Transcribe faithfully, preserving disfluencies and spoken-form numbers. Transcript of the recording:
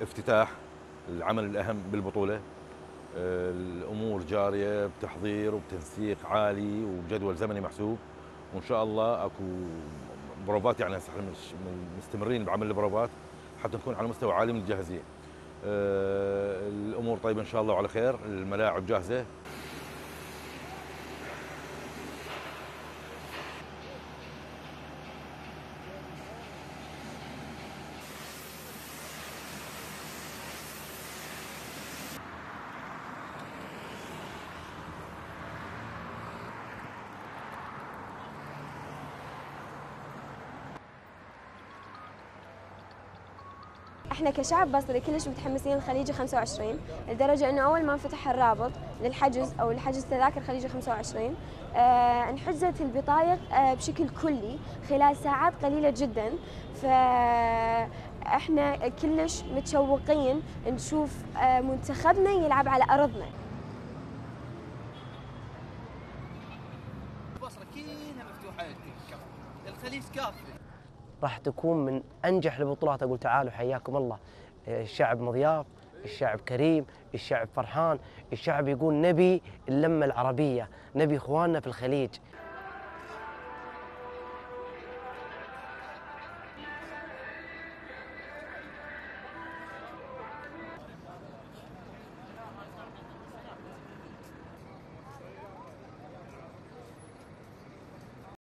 افتتاح العمل الأهم بالبطولة، الأمور جارية بتحضير وبتنسيق عالي وبجدول زمني محسوب، وإن شاء الله أكو بروفات، يعني هسه احنا مستمرين بعمل البروفات حتى نكون على مستوى عالي من الجاهزية. الأمور طيبة إن شاء الله وعلى خير، الملاعب جاهزة. احنا كشعب بصري كلش متحمسين لخليجي خمسة وعشرين، لدرجه انه اول ما انفتح الرابط للحجز او لحجز تذاكر خليجي خمسة وعشرين آه انحجزت البطايق آه بشكل كلي خلال ساعات قليله جدا، فاحنا كلش متشوقين نشوف آه منتخبنا يلعب على ارضنا. البصره كلها مفتوحه للكل، الخليج كافي، راح تكون من أنجح البطولات. أقول تعالوا حياكم الله، الشعب مضياف، الشعب كريم، الشعب فرحان، الشعب يقول نبي اللمة العربية، نبي إخواننا في الخليج.